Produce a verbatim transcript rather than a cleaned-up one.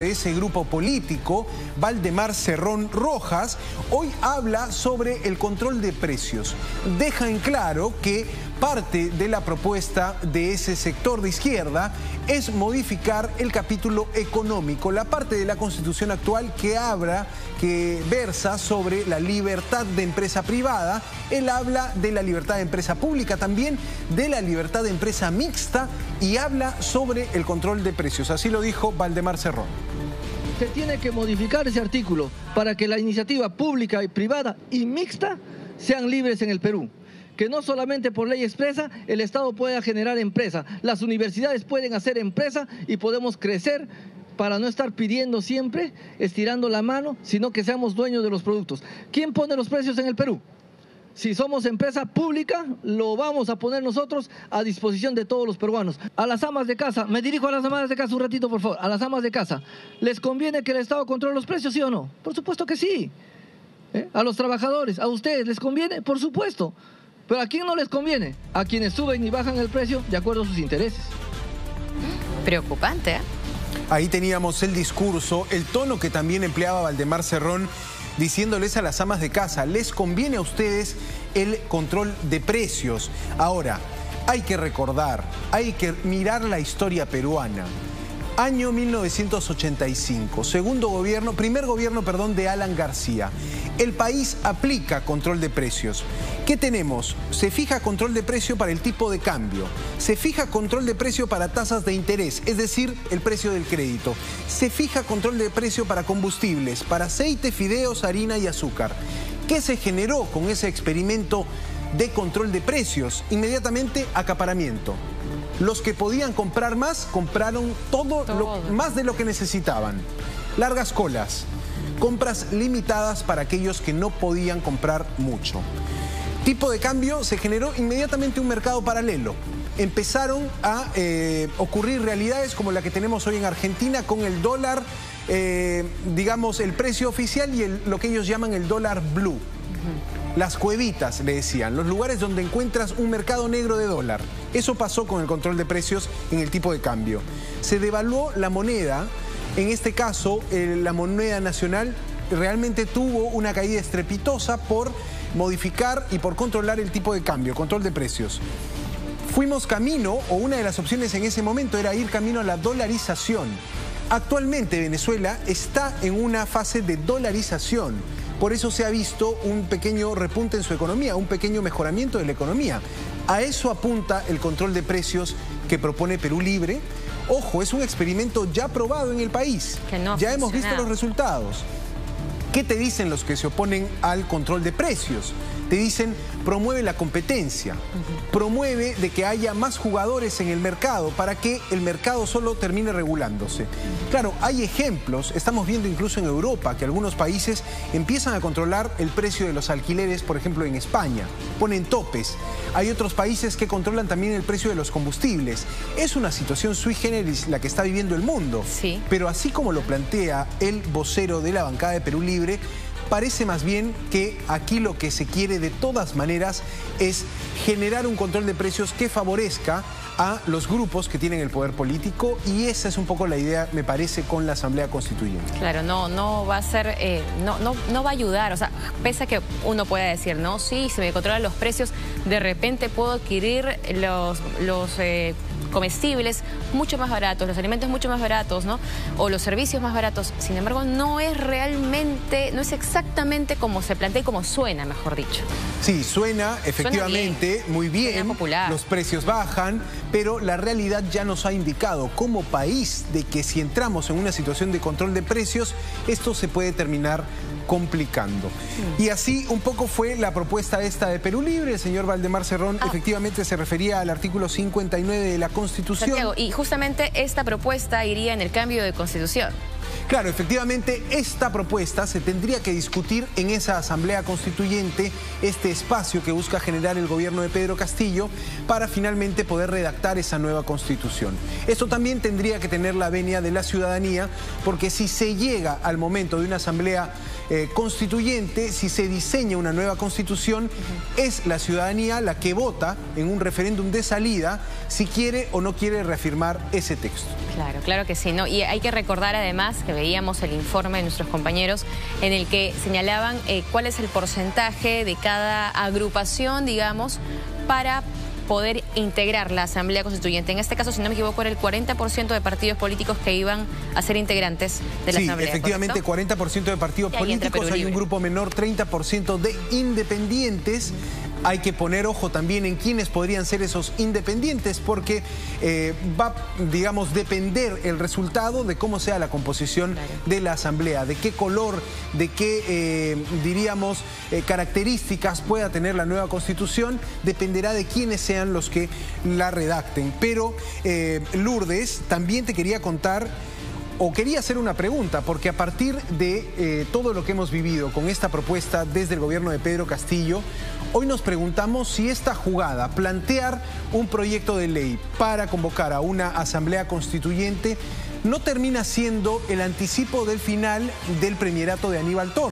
De ese grupo político, Valdemar Cerrón Rojas, hoy habla sobre el control de precios. Deja en claro que parte de la propuesta de ese sector de izquierda es modificar el capítulo económico, la parte de la Constitución actual que habla, que versa sobre la libertad de empresa privada. Él habla de la libertad de empresa pública, también de la libertad de empresa mixta y habla sobre el control de precios. Así lo dijo Valdemar Cerrón. Se tiene que modificar ese artículo para que la iniciativa pública y privada y mixta sean libres en el Perú. Que no solamente por ley expresa el Estado pueda generar empresa, las universidades pueden hacer empresa y podemos crecer para no estar pidiendo siempre, estirando la mano, sino que seamos dueños de los productos. ¿Quién pone los precios en el Perú? Si somos empresa pública, lo vamos a poner nosotros a disposición de todos los peruanos. A las amas de casa, me dirijo a las amas de casa un ratito, por favor. A las amas de casa, ¿les conviene que el Estado controle los precios, sí o no? Por supuesto que sí. ¿Eh? A los trabajadores, a ustedes, ¿les conviene? Por supuesto. Pero ¿a quién no les conviene? A quienes suben y bajan el precio de acuerdo a sus intereses. Preocupante, ¿eh? Ahí teníamos el discurso, el tono que también empleaba Valdemar Cerrón, diciéndoles a las amas de casa, les conviene a ustedes el control de precios. Ahora, hay que recordar, hay que mirar la historia peruana. Año mil novecientos ochenta y cinco, segundo gobierno, primer gobierno, perdón, de Alan García. El país aplica control de precios. ¿Qué tenemos? Se fija control de precio para el tipo de cambio. Se fija control de precio para tasas de interés, es decir, el precio del crédito. Se fija control de precio para combustibles, para aceite, fideos, harina y azúcar. ¿Qué se generó con ese experimento de control de precios? Inmediatamente, acaparamiento. Los que podían comprar más, compraron todo, todo. Lo, más de lo que necesitaban. Largas colas, compras limitadas para aquellos que no podían comprar mucho. Tipo de cambio, se generó inmediatamente un mercado paralelo. Empezaron a eh, ocurrir realidades como la que tenemos hoy en Argentina con el dólar, eh, digamos, el precio oficial y el, lo que ellos llaman el dólar blue. Uh-huh. Las cuevitas, le decían, los lugares donde encuentras un mercado negro de dólar. Eso pasó con el control de precios en el tipo de cambio. Se devaluó la moneda, en este caso eh, la moneda nacional realmente tuvo una caída estrepitosa por modificar y por controlar el tipo de cambio, control de precios. Fuimos camino, o una de las opciones en ese momento era ir camino a la dolarización. Actualmente Venezuela está en una fase de dolarización. Por eso se ha visto un pequeño repunte en su economía, un pequeño mejoramiento de la economía. A eso apunta el control de precios que propone Perú Libre. Ojo, es un experimento ya probado en el país. Que no ya hemos visto los resultados. ¿Qué te dicen los que se oponen al control de precios? Te dicen, promueve la competencia, promueve de que haya más jugadores en el mercado para que el mercado solo termine regulándose. Claro, hay ejemplos, estamos viendo incluso en Europa que algunos países empiezan a controlar el precio de los alquileres, por ejemplo en España, ponen topes. Hay otros países que controlan también el precio de los combustibles. Es una situación sui generis la que está viviendo el mundo, sí. Pero así como lo plantea el vocero de la bancada de Perú Libre, parece más bien que aquí lo que se quiere de todas maneras es generar un control de precios que favorezca a los grupos que tienen el poder político y esa es un poco la idea, me parece, con la Asamblea Constituyente. Claro, no, no va a ser, eh, no, no, no va a ayudar, o sea, pese a que uno pueda decir, no, sí, si me controlan los precios, de repente puedo adquirir los... los eh, comestibles mucho más baratos, los alimentos mucho más baratos, ¿no? O los servicios más baratos. Sin embargo, no es realmente, no es exactamente como se plantea y como suena, mejor dicho. Sí, suena efectivamente muy bien, los precios bajan, pero la realidad ya nos ha indicado como país de que si entramos en una situación de control de precios, esto se puede terminar complicando. Y así un poco fue la propuesta esta de Perú Libre. El señor Valdemar Cerrón ah. efectivamente se refería al artículo cincuenta y nueve de la Constitución. Santiago, y justamente esta propuesta iría en el cambio de Constitución. Claro, efectivamente esta propuesta se tendría que discutir en esa Asamblea Constituyente, este espacio que busca generar el gobierno de Pedro Castillo para finalmente poder redactar esa nueva Constitución. Esto también tendría que tener la venia de la ciudadanía porque si se llega al momento de una Asamblea eh, constituyente, si se diseña una nueva constitución, uh-huh. es la ciudadanía la que vota en un referéndum de salida si quiere o no quiere reafirmar ese texto. Claro, claro que sí, ¿no? Y hay que recordar además que veíamos el informe de nuestros compañeros en el que señalaban eh, cuál es el porcentaje de cada agrupación, digamos, para poder integrar la Asamblea Constituyente. En este caso, si no me equivoco, era el cuarenta por ciento de partidos políticos que iban a ser integrantes de la sí, Asamblea. Sí, efectivamente, ¿correcto? cuarenta por ciento de partidos políticos, hay un grupo menor, treinta por ciento de independientes. Hay que poner ojo también en quiénes podrían ser esos independientes, porque eh, va, digamos, depender el resultado de cómo sea la composición claro. de la Asamblea, de qué color, de qué, eh, diríamos, eh, características pueda tener la nueva Constitución, dependerá de quiénes sean los que la redacten. Pero, eh, Lourdes, también te quería contar, o quería hacer una pregunta, porque a partir de eh, todo lo que hemos vivido con esta propuesta desde el gobierno de Pedro Castillo, hoy nos preguntamos si esta jugada, plantear un proyecto de ley para convocar a una asamblea constituyente, no termina siendo el anticipo del final del premierato de Aníbal Torres.